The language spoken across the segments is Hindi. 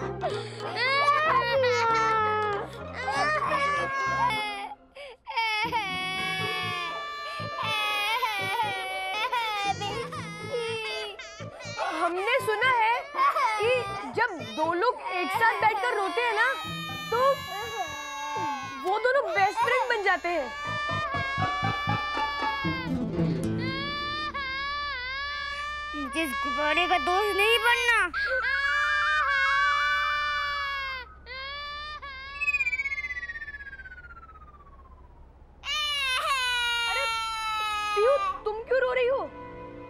हमने सुना है कि जब दो लोग एक साथ बैठकर रोते हैं ना तो वो दोनों बेस्ट फ्रेंड बन जाते हैं। जिस गुब्बारे का दोस्त नहीं बनना। अरे पियू, तुम क्यों रो रही हो?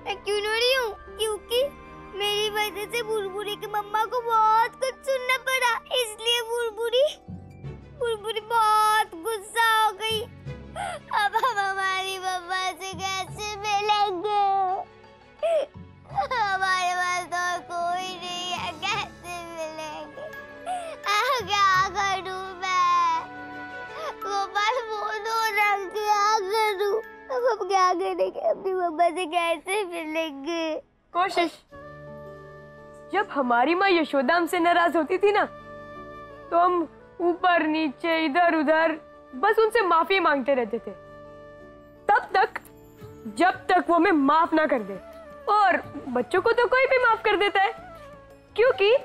मैं क्यों रो रही हूँ? क्योंकि मेरी वजह से बुलबुली के मम्मा को बहुत कुछ सुनना पड़ा, इसलिए बुलबुली बहुत गुस्सा हो गई। अब हम हमारी मम्मा से कैसे मिलेंगे? हमारे पास तो कोई नहीं है, कैसे मिलेंगे? क्या करूँ मैं? वो बस फोन हो रहा है, क्या करूँ? अब हम क्या करेंगे? अपनी मम्मा से कैसे मिलेंगे? कोशिश। जब हमारी माँ यशोदा हमसे नाराज होती थी ना, तो हम ऊपर नीचे इधर उधर बस उनसे माफी मांगते रहते थे, तब तक जब तक वो हमें माफ ना कर दे। और बच्चों को तो कोई भी माफ कर देता है, क्योंकि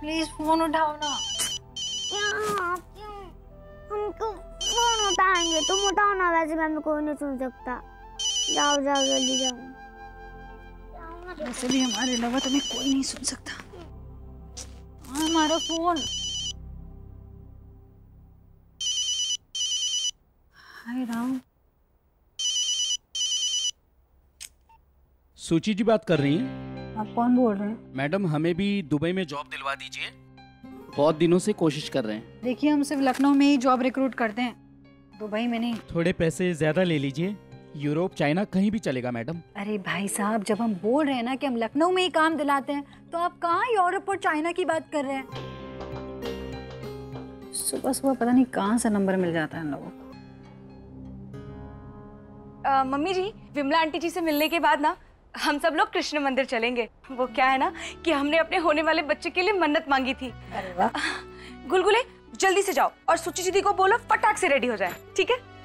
प्लीज फोन उठाओ ना। क्यों? हमको फोन उठाएंगे, तुम उठाओ ना। वैसे मैं कोई नहीं सुन सकता। जाओ जाओ जल्दी जाओ। वैसे भी हमारे अलावा तुम्हें कोई नहीं सुन सकता। हमारा फोन। हाय राम। सुची जी बात कर रही हैं? आप कौन बोल रहे हैं? मैडम, हमें भी दुबई में जॉब दिलवा दीजिए, बहुत दिनों से कोशिश कर रहे हैं। देखिए, हम सिर्फ लखनऊ में ही जॉब रिक्रूट करते हैं, दुबई में नहीं। थोड़े पैसे ज्यादा ले लीजिए, यूरोप चाइना कहीं भी चलेगा मैडम। अरे भाई साहब, जब हम बोल रहे हैं ना कि हम लखनऊ में ही काम दिलाते हैं, तो आप कहाँ यूरोप और चाइना की बात कर रहे हैं? सुबह सुबह पता नहीं कहाँ से नंबर मिल जाता है इन लोगों को। मम्मी जी, विमला आंटी जी से मिलने के बाद ना हम सब लोग कृष्ण मंदिर चलेंगे। वो क्या है ना कि हमने अपने होने वाले बच्चे के लिए मन्नत मांगी थी। गुलगुले जल्दी से जाओ और सुची दीदी को बोलो फटाक से रेडी हो जाए, ठीक है?